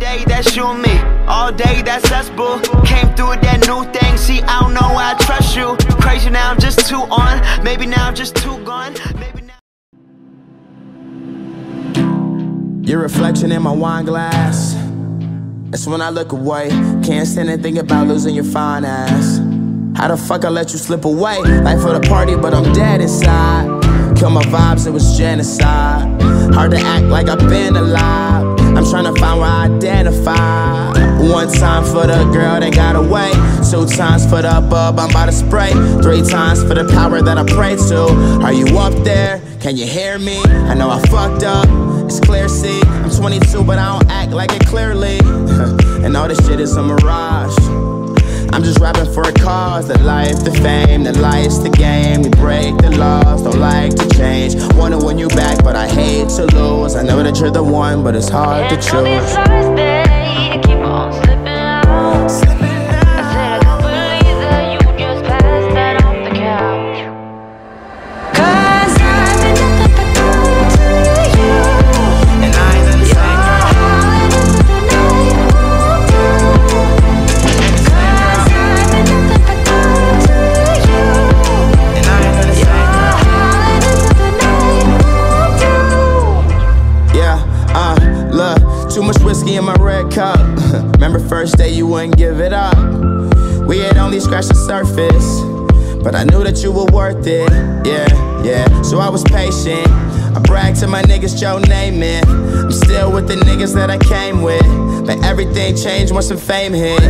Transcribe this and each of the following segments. day, that's you and me. All day, that's us, boo. Came through with that new thing. See, I don't know why I trust you. Crazy now, I'm just too on. Maybe now I'm just too gone. Maybe now. Your reflection in my wine glass. That's when I look away. Can't stand and think about losing your fine ass. How the fuck I let you slip away? Life for the party, but I'm dead inside. Kill my vibes, it was genocide. Hard to act like I've been alive. I'm trying to find where I identify. One time for the girl that got away. Two times for the bub I'm about to spray. Three times for the power that I pray to. Are you up there? Can you hear me? I know I fucked up, it's clear, see. I'm 22 but I don't act like it clearly. And all this shit is a mirage. I'm just rapping for a cause. The life, the fame, the life's the game. We break the laws, don't like to change. Wanna win you back, but I hate to lose. I know that you're the one, but it's hard to choose. Thursday, keep on slipping out. I said I can't believe that you just passed that off the couch. 'Cause I've been nothing but good to you. And I ain't the same. Too much whiskey in my red cup. Remember first day you wouldn't give it up. We had only scratched the surface, but I knew that you were worth it. Yeah, so I was patient. I bragged to my niggas, Joe Namath. I'm still with the niggas that I came with. But everything changed once some fame hit.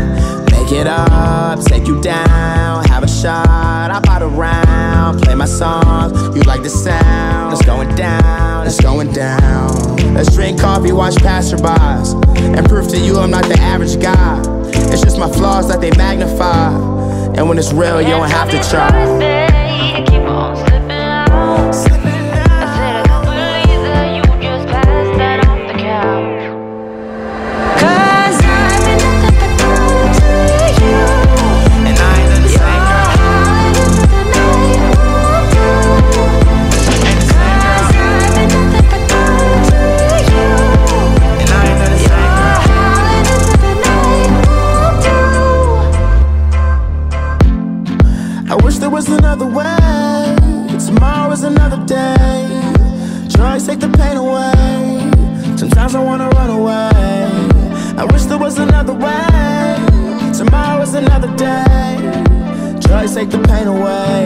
Make it up, take you down. Have a shot, I bought a round. Play my songs, you like the sound. It's going down, it's going down. Let's drink coffee, watch passerbys, and prove to you I'm not the average guy. It's just my flaws that they magnify, and when it's real, you don't have to try. Keep on slipping out. I said I can't believe that you just passed that off the couch. 'Cause I've been nothing but good to you, and I ain't the same girl. Another way, tomorrow is another day. Drugs take the pain away. Sometimes I wanna run away. I wish there was another way. Tomorrow is another day. Drugs take the pain away.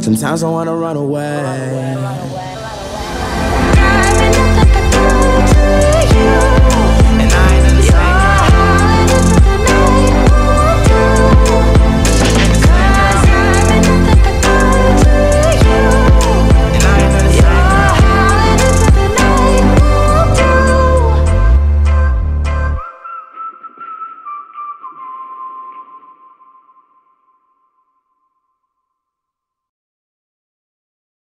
Sometimes I wanna run away.